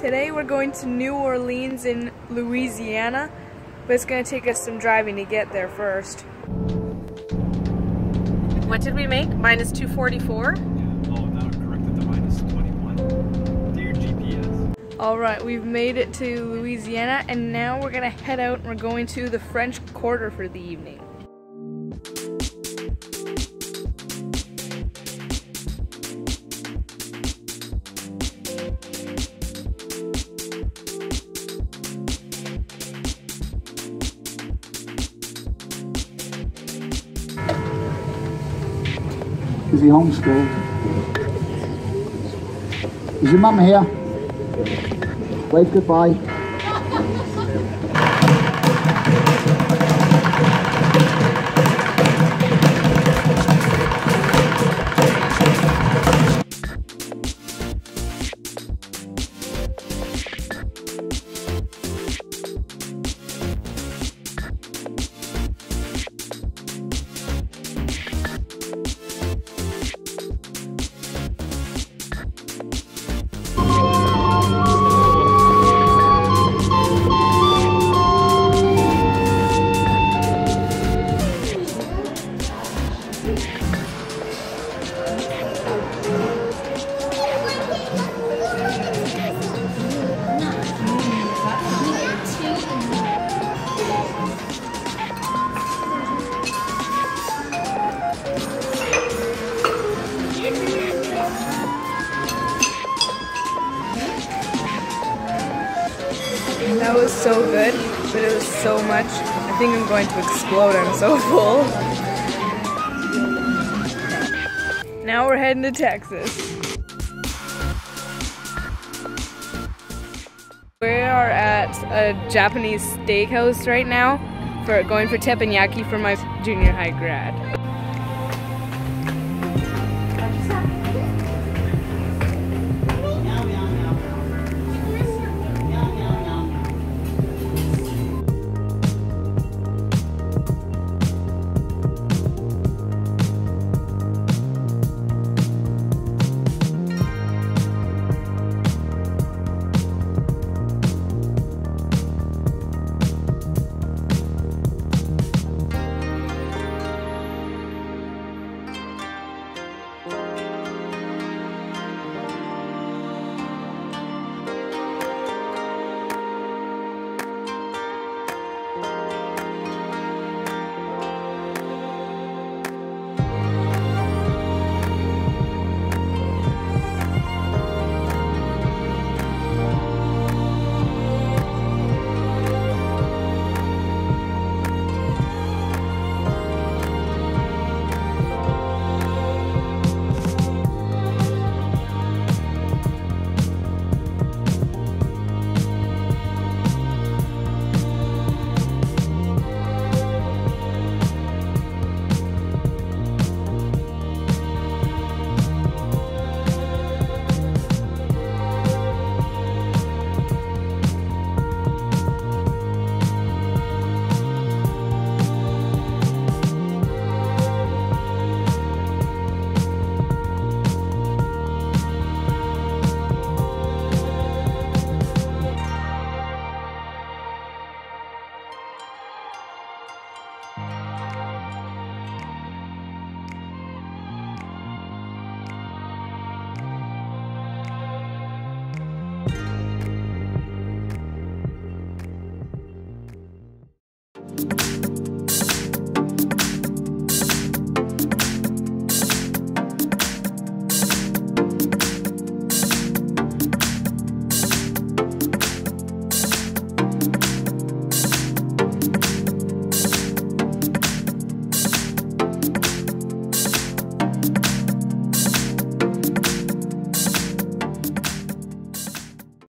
Today we're going to New Orleans in Louisiana, but it's going to take us some driving to get there first. What did we make? Minus 244? Yeah. Oh, now I corrected to minus 21. Dear GPS. Alright, we've made it to Louisiana, and now we're going to head out and we're going to the French Quarter for the evening. Is he homeschooled? Is your mum here? Wave goodbye. That was so good, but it was so much. I think I'm going to explode. I'm so full. Now we're heading to Texas. We are at a Japanese steakhouse right now, going for teppanyaki for my junior high grad.